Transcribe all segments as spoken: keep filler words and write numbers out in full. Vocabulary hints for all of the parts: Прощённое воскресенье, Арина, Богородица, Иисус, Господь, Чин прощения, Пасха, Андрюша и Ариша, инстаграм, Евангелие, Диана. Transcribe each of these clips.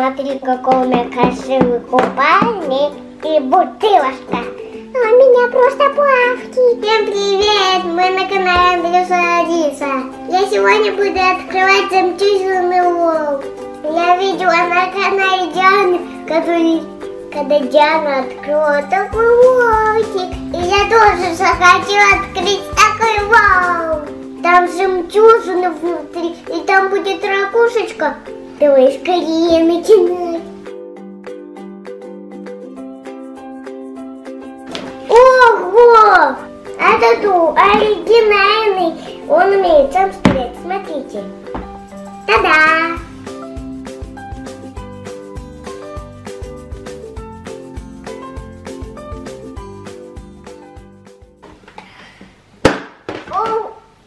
смотри, какой у меня красивый купальник и бутылочка. А у меня просто плавки. Всем привет! Мы на канале Андрюша и Ариша. Я сегодня буду открывать замечательный лог. Я видела на канале Дианы, который, когда Диана открыла такой логик. И я тоже захотела открыть такой лог. Там жемчужина внутри, и там будет ракушечка. Давай скорее начинай. Ого! Этот оригинальный. Он умеет сам стрелять. Смотрите. Та-да!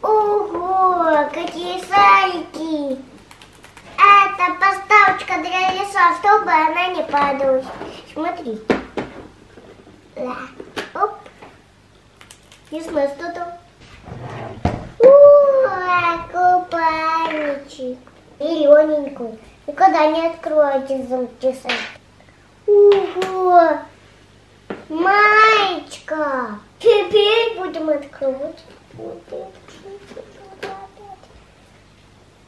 Ого! Какие шарики! Это поставочка для леса, чтобы она не падала. Смотри. Да. Оп. Не знаю, что там. Ура, купальничек. И легенький. Никогда не откройте зуб часа. Ого. Маечка. Теперь будем открывать.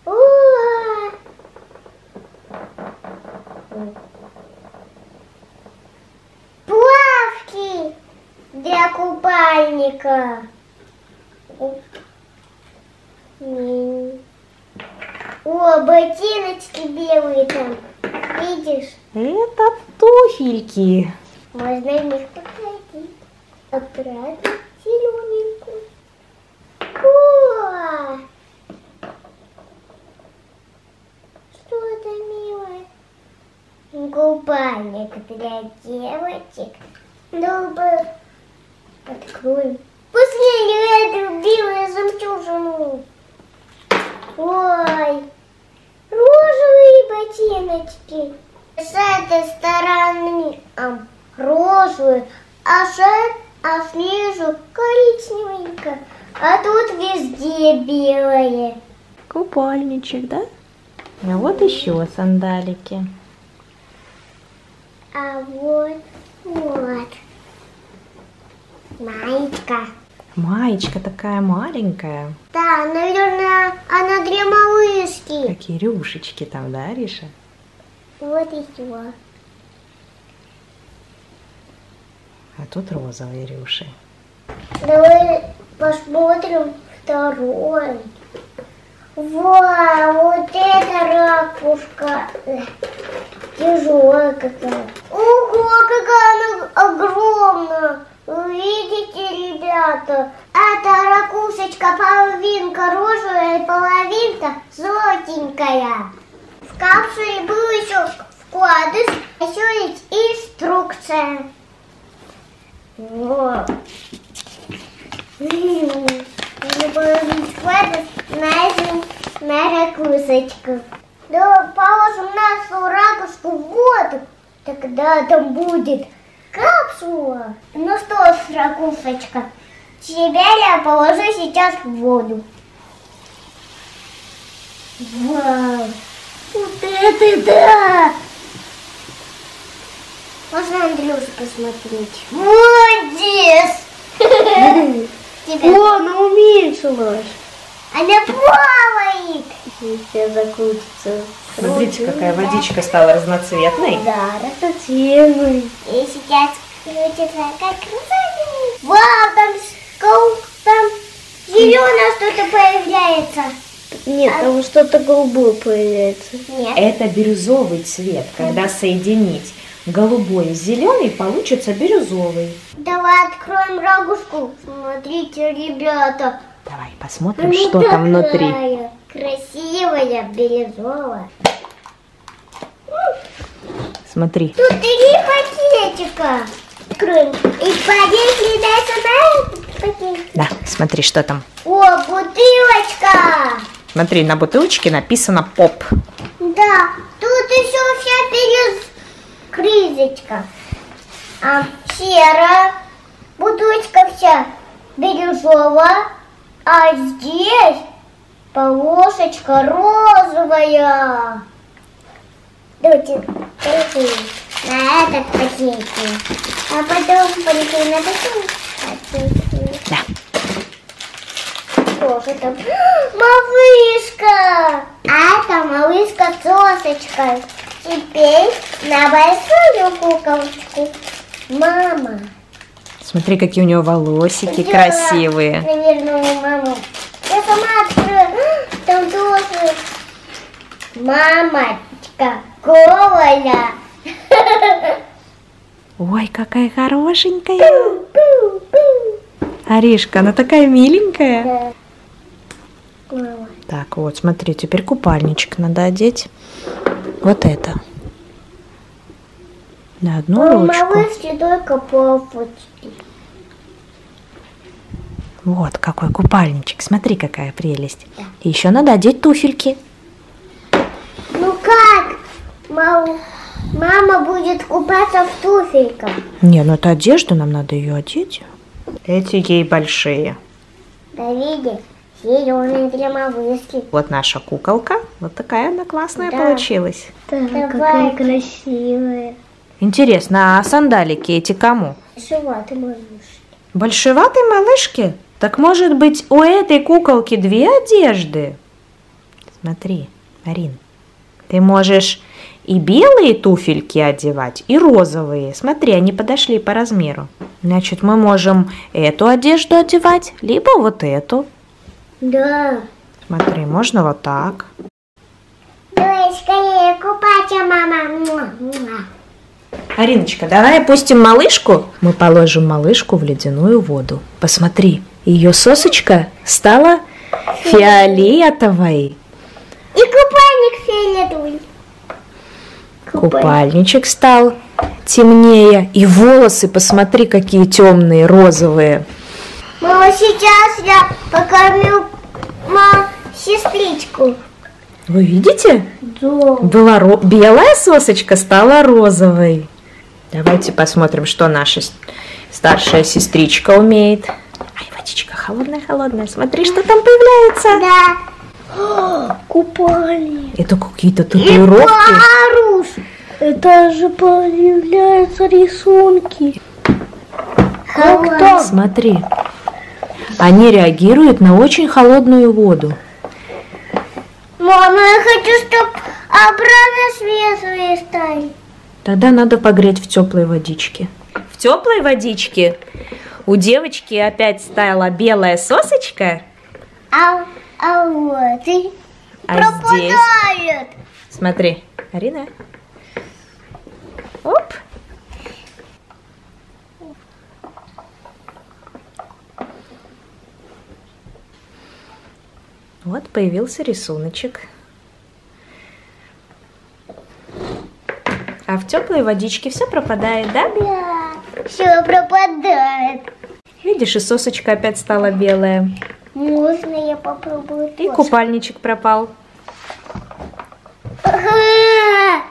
Ура. Плавки для купальника. О, ботиночки белые там. Видишь? Это туфельки. Можно в них покрутить. Аккуратно, зелененькую. О! Что это, милое? Купальник для девочек. Добрый. Откроем. Пусти эту белую жемчужину. Ой. Розовые ботиночки. С этой стороны а, розовые, а с а снизу коричневенько. А тут везде белое. Купальничек, да? Ну вот еще сандалики. А вот, вот. Маечка. Маечка такая маленькая. Да, наверное, она для малышки. Такие рюшечки там, да, Риша? Вот еще. А тут розовые рюши. Давай посмотрим второй. Вау, вот эта ракушка. Тяжелая какая. Ого, какая она огромная. Вы видите, ребята? Это ракушечка, половинка розовая и половинка золотенькая. В капсуле был еще вкладыш, еще есть инструкция. Вот. Надо положить вкладыш на, на ракушечку. Да, положим нашу ракушку в воду, тогда там будет капсула. Ну что ж, ракушечка, тебя я положу сейчас в воду. Вау, вот это да! Можно Андрюшу посмотреть? Молодец! О, она уменьшилась. Она плавает. Все закрутится. Смотрите, какая водичка стала разноцветной. Да, разноцветной. И сейчас крутится, как крутится. Вау, там, там зеленое что-то появляется. Нет, а... там что-то голубое появляется. Нет. Это бирюзовый цвет. Когда соединить голубой и зеленый, получится бирюзовый. Давай откроем ракушку. Смотрите, ребята. Давай посмотрим, ну, что там внутри. Красивая, бирюзовая. Смотри. Тут три пакетика. Откроем. И поехали дальше на этот пакетик. Да, смотри, что там. О, бутылочка. Смотри, на бутылочке написано «Поп». Да, тут еще вся бирюзовая крышечка. А, серая. Бутылочка вся бирюзовая. А здесь полосочка розовая. дутик, дутик, на этот пакетик, а потом полетим на такой пакетик. Да. Что же там? Малышка! А это малышка с сосочкой. Теперь на большую куколочку. Мама. Смотри, какие у него волосики я красивые. Наверное, маму. Я сама открою. Там тоже. Мамочка голая. Ой, какая хорошенькая. Пу, пу, пу. Аришка, она такая миленькая. Да. Так, вот, смотри, теперь купальничек надо одеть. Вот это. На одну Ой, ручку. Малышки только попочки. Вот какой купальничек. Смотри, какая прелесть. Да. И еще надо одеть туфельки. Ну как? Мам... Мама будет купаться в туфельках. Не, ну это одежду, нам надо ее одеть. Эти ей большие. Да, видишь? Зеленые для малышки. Вот наша куколка. Вот такая она классная да. получилась. Да, Давай. какая красивая. Интересно, а сандалики эти кому? Большеватой малышки. Большеватой малышки? Так может быть у этой куколки две одежды? Смотри, Арин, ты можешь и белые туфельки одевать, и розовые. Смотри, они подошли по размеру. Значит, мы можем эту одежду одевать, либо вот эту. Да. Смотри, можно вот так. Давай скорее купаться, мама. Ариночка, давай опустим малышку. Мы положим малышку в ледяную воду. Посмотри, ее сосочка стала фиолетовой. И купальник фиолетовый. Купальничек стал темнее. И волосы, посмотри, какие темные, розовые. Мама, сейчас я покормлю маму сестричку. Вы видите? Да. Была ро... белая сосочка стала розовой. Давайте посмотрим, что наша старшая сестричка умеет. Ай, водичка холодная-холодная. Смотри, что там появляется. Да. О, купальник. Это какие-то татуировки. И это же появляются рисунки. Холод. Смотри. Они реагируют на очень холодную воду. Мама, я хочу, чтобы обратно светлые стали. Тогда надо погреть в теплой водичке. В теплой водичке у девочки опять стала белая сосочка. А, а вот и а пропадает. Здесь... Смотри, Арина. Оп. Вот появился рисуночек. А в теплой водичке все пропадает, да? Да, все пропадает. Видишь, и сосочка опять стала белая. Можно я попробую? И тоже. Купальничек пропал. А-а-а!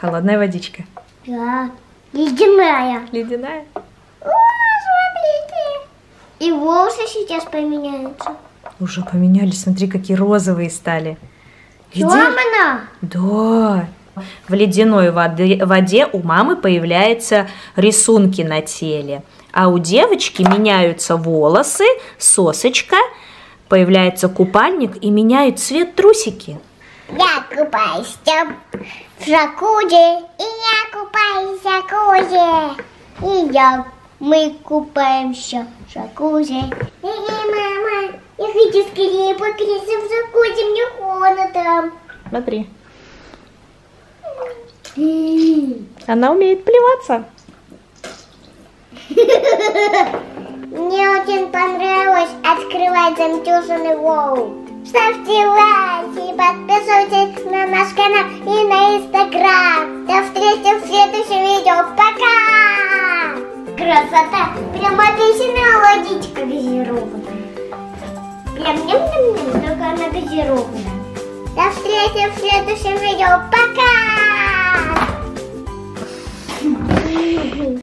Холодная водичка. Да, ледяная. Ледяная. О, смотрите. И волосы сейчас поменяются. Уже поменялись, смотри, какие розовые стали. Мама! Да. В ледяной воде, воде у мамы появляются рисунки на теле. А у девочки меняются волосы, сосочка, появляется купальник и меняют цвет трусики. Я купаюсь в жакузе, и я купаюсь в жакузе, и я... Мы купаемся в жакузе. Эй, мама, я хочу скорее покрыться в жакузе, мне холодно там. Смотри. Она умеет плеваться. Мне очень понравилось открывать жемчужины воу. Ставьте лайки, подписывайтесь на наш канал и на инстаграм. До встречи в следующем видео. Пока! Красота! Прям апельсиновая водичка газированная. Прям ням-ням-ням, только она газированная. До встречи в следующем видео. Пока!